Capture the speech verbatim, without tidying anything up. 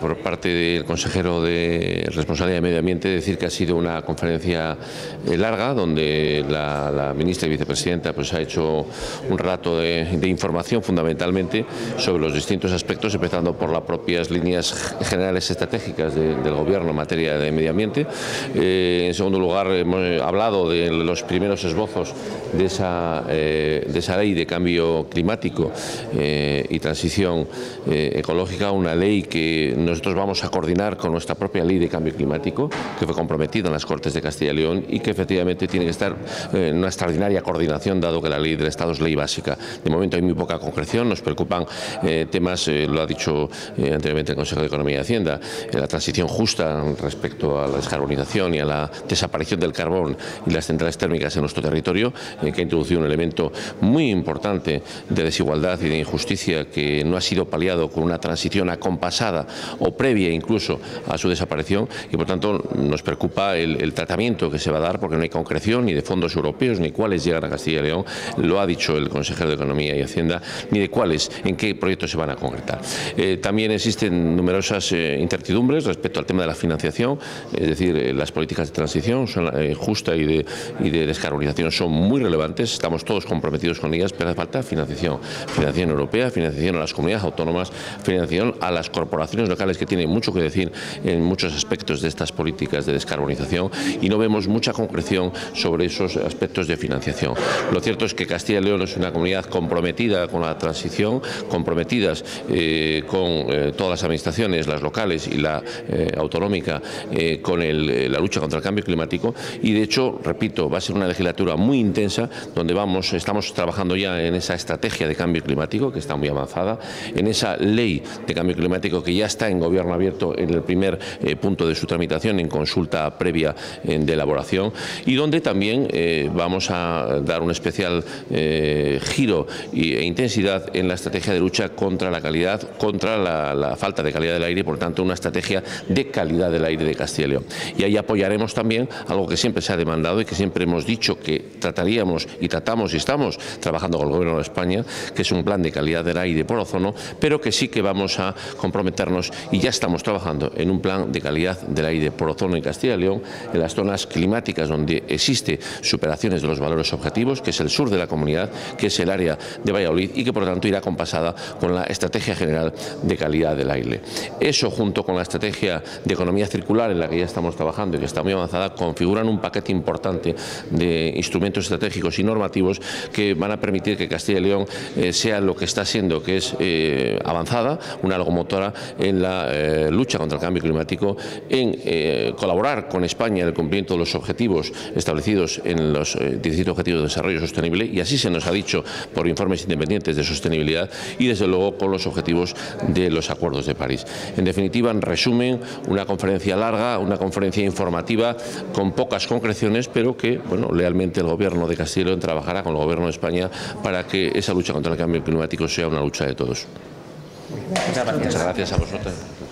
por parte del consejero de Responsabilidad de Medio Ambiente decir que ha sido una conferencia larga, donde la, la ministra y vicepresidenta pues ha hecho un rato de, de información fundamentalmente sobre los distintos aspectos, empezando por las propias líneas generales estratégicas de, del Gobierno en materia de medio ambiente. Eh, en segundo lugar, hemos hablado de los primeros esbozos de esa, eh, de esa ley de cambio climático eh, y transición eh, ecológica, una ley que nosotros vamos a coordinar con nuestra propia ley de cambio climático, que fue comprometida en las Cortes de Castilla y León y que efectivamente tiene que estar en una extraordinaria coordinación, dado que la ley del Estado es ley básica. De momento hay muy poca concreción, nos preocupan eh, temas, eh, lo ha dicho eh, anteriormente el Consejo de Economía y Hacienda, eh, la transición justa respecto a la descarbonización y a la desaparición del carbón y las centrales térmicas en nuestro territorio, eh, que ha introducido un elemento muy importante de desigualdad y de injusticia que no ha sido paliado con una transición acompasada o previa incluso a su desaparición, y por tanto nos preocupa el, el tratamiento que se va a dar, porque no hay concreción ni de fondos europeos, ni cuáles llegan a Castilla y León, lo ha dicho el consejero de Economía y Hacienda, ni de cuáles, en qué proyectos se van a concretar. Eh, también existen numerosas eh, incertidumbres respecto al tema de la financiación, es decir, eh, las políticas de transición son, eh, justa y de, y de descarbonización son muy relevantes, estamos todos comprometidos con ellas, pero hace falta financiación, financiación europea, financiación a las comunidades autónomas, financiación a las corporaciones locales, que tienen mucho que decir en muchos aspectos de estas políticas de descarbonización, y no vemos mucha concreción sobre esos aspectos de financiación. Lo cierto es que Castilla y León es una comunidad comprometida con la transición, comprometidas eh, con eh, todas las administraciones, las locales y la eh, autonómica, eh, con el, la lucha contra el cambio climático, y de hecho, repito, va a ser una legislatura muy intensa, donde vamos, estamos trabajando ya en esa estrategia de cambio climático, que está muy avanzada, en esa ley de cambio climático que ya está en Gobierno abierto en el primer eh, punto de su tramitación, en consulta previa eh, de elaboración, y donde también eh, vamos a dar un especial eh, giro e intensidad en la estrategia de lucha contra la calidad, contra la, la falta de calidad del aire, y por tanto una estrategia de calidad del aire de Castilla y León. Y ahí apoyaremos también algo que siempre se ha demandado y que siempre hemos dicho que trataríamos y tratamos y estamos trabajando con el Gobierno de España, que es un plan de calidad del aire por ozono, pero que sí que vamos a comprometernos, y ya estamos trabajando en un plan de calidad del aire por ozono en Castilla y León, en las zonas climáticas donde existe superaciones de los valores objetivos, que es el sur de la comunidad, que es el área de Valladolid, y que por lo tanto irá compasada con la estrategia general de calidad del aire. Eso, junto con la estrategia de economía circular, en la que ya estamos trabajando y que está muy avanzada, configuran un paquete importante de instrumentos estratégicos y normativos que van a permitir que Castilla y León eh, sea lo que está siendo, que es eh, avanzada, una locomotora en la eh, lucha contra el cambio climático, en eh, colaborar con España en el cumplimiento de los objetivos establecidos en los eh, diecisiete Objetivos de Desarrollo Sostenible, y así se nos ha dicho por informes independientes de sostenibilidad, y desde luego con los objetivos de los Acuerdos de París. En definitiva, en resumen, una conferencia larga, una conferencia informativa con pocas concreciones, pero que, bueno, lealmente el Gobierno de Castilla y León trabajará con el Gobierno de España para que esa lucha contra el cambio climático sea una lucha de todos. Muchas gracias, Muchas gracias a vosotros.